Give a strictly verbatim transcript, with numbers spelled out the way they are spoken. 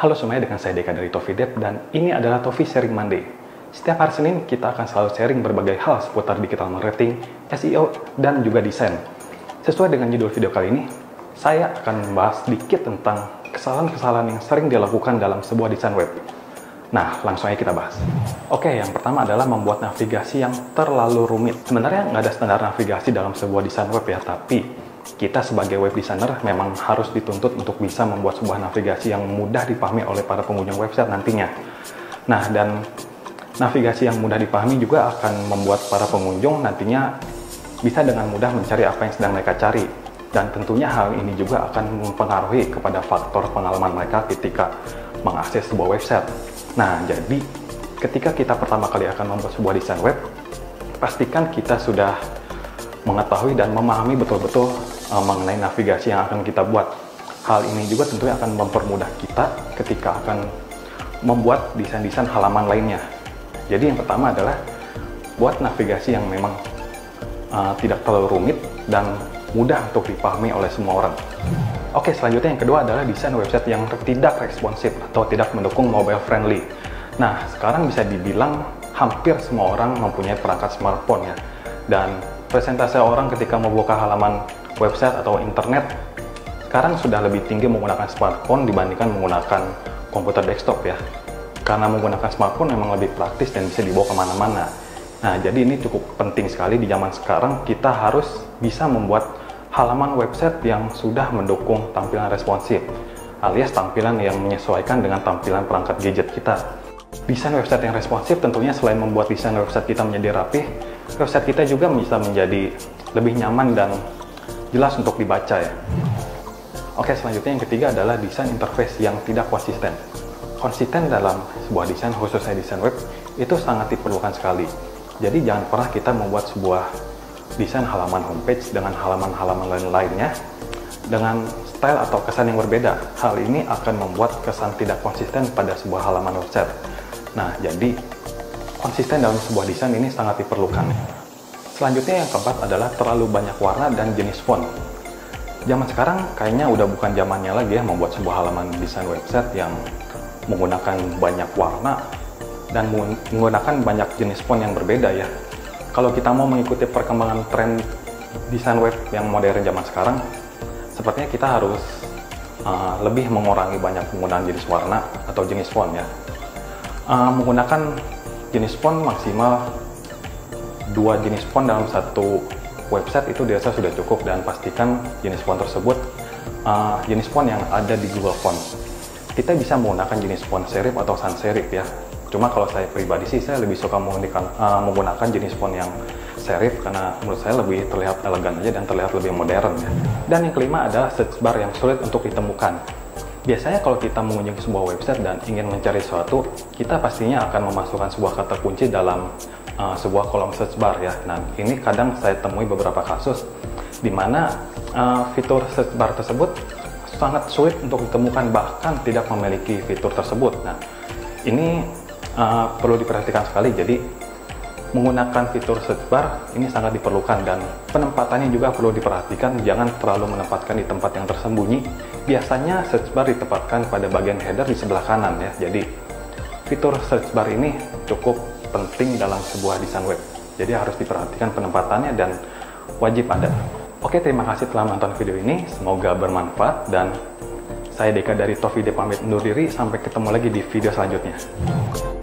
Halo semuanya, dengan saya Deka dari ToffeeDev dan ini adalah Toffee Sharing Monday. Setiap hari Senin kita akan selalu sharing berbagai hal seputar digital marketing, S E O, dan juga desain. Sesuai dengan judul video kali ini, saya akan membahas sedikit tentang kesalahan-kesalahan yang sering dilakukan dalam sebuah desain web. Nah, langsung aja kita bahas. Oke, yang pertama adalah membuat navigasi yang terlalu rumit. Sebenarnya nggak ada standar navigasi dalam sebuah desain web ya, tapi kita sebagai web designer memang harus dituntut untuk bisa membuat sebuah navigasi yang mudah dipahami oleh para pengunjung website nantinya. Nah, dan navigasi yang mudah dipahami juga akan membuat para pengunjung nantinya bisa dengan mudah mencari apa yang sedang mereka cari. Dan tentunya hal ini juga akan mempengaruhi kepada faktor pengalaman mereka ketika mengakses sebuah website. Nah, jadi ketika kita pertama kali akan membuat sebuah desain web, pastikan kita sudah mengetahui dan memahami betul-betul uh, mengenai navigasi yang akan kita buat. Hal ini juga tentunya akan mempermudah kita ketika akan membuat desain-desain halaman lainnya. Jadi yang pertama adalah buat navigasi yang memang uh, tidak terlalu rumit dan mudah untuk dipahami oleh semua orang. Oke, selanjutnya yang kedua adalah desain website yang tidak responsif atau tidak mendukung mobile friendly. Nah, sekarang bisa dibilang hampir semua orang mempunyai perangkat smartphone ya, dan presentase orang ketika membuka halaman website atau internet sekarang sudah lebih tinggi menggunakan smartphone dibandingkan menggunakan komputer desktop ya, karena menggunakan smartphone memang lebih praktis dan bisa dibawa kemana-mana. Nah, jadi ini cukup penting sekali di zaman sekarang, kita harus bisa membuat halaman website yang sudah mendukung tampilan responsif, alias tampilan yang menyesuaikan dengan tampilan perangkat gadget kita. Desain website yang responsif tentunya selain membuat desain website kita menjadi rapih, website kita juga bisa menjadi lebih nyaman dan jelas untuk dibaca ya. Oke, selanjutnya yang ketiga adalah desain interface yang tidak konsisten. Konsisten dalam sebuah desain, khususnya desain web, itu sangat diperlukan sekali. Jadi jangan pernah kita membuat sebuah desain halaman homepage dengan halaman-halaman lain lainnya dengan style atau kesan yang berbeda. Hal ini akan membuat kesan tidak konsisten pada sebuah halaman website. Nah, jadi konsisten dalam sebuah desain ini sangat diperlukan. Selanjutnya yang keempat adalah terlalu banyak warna dan jenis font. Zaman sekarang kayaknya udah bukan zamannya lagi ya membuat sebuah halaman desain website yang menggunakan banyak warna dan menggunakan banyak jenis font yang berbeda ya. Kalau kita mau mengikuti perkembangan tren desain web yang modern zaman sekarang, sepertinya kita harus uh, lebih mengurangi banyak penggunaan jenis warna atau jenis font ya. Uh, menggunakan jenis font maksimal dua jenis font dalam satu website itu biasa sudah cukup, dan pastikan jenis font tersebut uh, jenis font yang ada di Google Fonts. Kita bisa menggunakan jenis font serif atau sans serif ya, cuma kalau saya pribadi sih saya lebih suka menggunakan, uh, menggunakan jenis font yang serif karena menurut saya lebih terlihat elegan aja dan terlihat lebih modern ya. Dan yang kelima adalah search bar yang sulit untuk ditemukan. Biasanya kalau kita mengunjungi sebuah website dan ingin mencari sesuatu, kita pastinya akan memasukkan sebuah kata kunci dalam uh, sebuah kolom search bar ya. Nah, ini kadang saya temui beberapa kasus di mana uh, fitur search bar tersebut sangat sulit untuk ditemukan, bahkan tidak memiliki fitur tersebut. Nah, ini uh, perlu diperhatikan sekali. Jadi menggunakan fitur search bar ini sangat diperlukan, dan penempatannya juga perlu diperhatikan, jangan terlalu menempatkan di tempat yang tersembunyi. Biasanya search bar ditempatkan pada bagian header di sebelah kanan ya. Jadi fitur search bar ini cukup penting dalam sebuah desain web, jadi harus diperhatikan penempatannya dan wajib ada. Oke, terima kasih telah menonton video ini, semoga bermanfaat, dan saya Deka dari ToffeeDev pamit undur diri, sampai ketemu lagi di video selanjutnya.